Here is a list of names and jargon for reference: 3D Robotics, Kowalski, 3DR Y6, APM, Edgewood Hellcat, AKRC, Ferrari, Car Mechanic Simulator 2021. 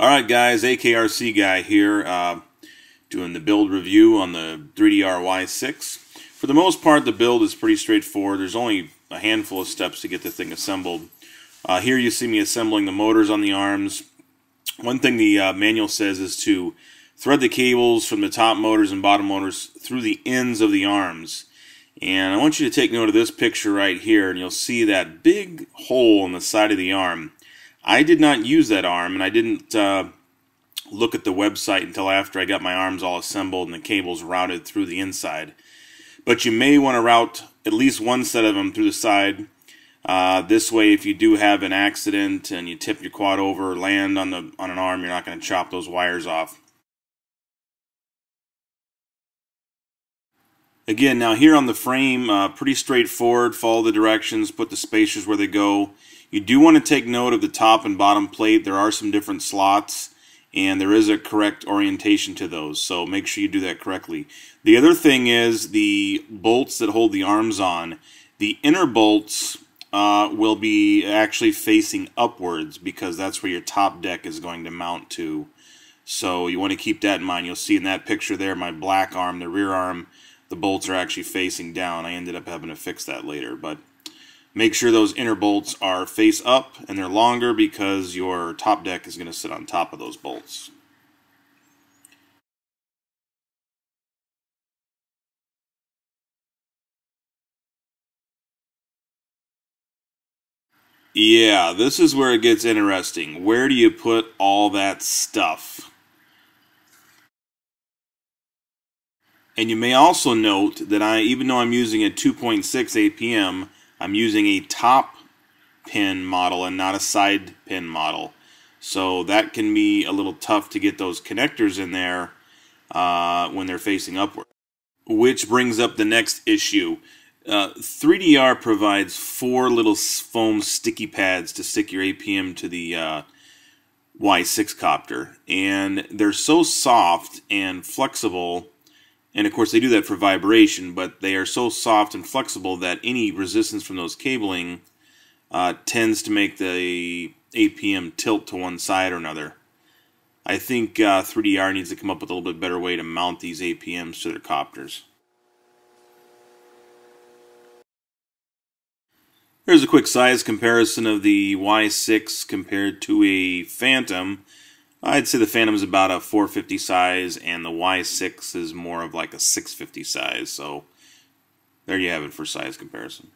Alright guys, AKRC guy here, doing the build review on the 3DR Y6. For the most part, the build is pretty straightforward. There's only a handful of steps to get the thing assembled. Here you see me assembling the motors on the arms. One thing the manual says is to thread the cables from the top motors and bottom motors through the ends of the arms. And I want you to take note of this picture right here, and you'll see that big hole in the side of the arm. I did not use that arm, and I didn't look at the website until after I got my arms all assembled and the cables routed through the inside. But you may want to route at least one set of them through the side. This way, if you do have an accident and you tip your quad over or land on an arm, you're not going to chop those wires off. Again, now here on the frame, pretty straightforward. Follow the directions, put the spacers where they go. You do want to take note of the top and bottom plate. There are some different slots, and there is a correct orientation to those, so make sure you do that correctly. The other thing is the bolts that hold the arms on. The inner bolts will be actually facing upwards because that's where your top deck is going to mount to. So you want to keep that in mind. You'll see in that picture there, my black arm, the rear arm, the bolts are actually facing down. I ended up having to fix that later, but make sure those inner bolts are face up and they're longer because your top deck is going to sit on top of those bolts. Yeah, this is where it gets interesting. Where do you put all that stuff? And you may also note that even though I'm using a 2.6 APM, I'm using a top pin model and not a side pin model. So that can be a little tough to get those connectors in there when they're facing upward. Which brings up the next issue. 3DR provides 4 little foam sticky pads to stick your APM to the Y6 copter. And they're so soft and flexible. And of course they do that for vibration, but they are so soft and flexible that any resistance from those cabling tends to make the APM tilt to one side or another. I think 3DR needs to come up with a little bit better way to mount these APMs to their copters. Here's a quick size comparison of the Y6 compared to a Phantom. I'd say the Phantom is about a 450 size, and the Y6 is more of like a 650 size, so there you have it for size comparison.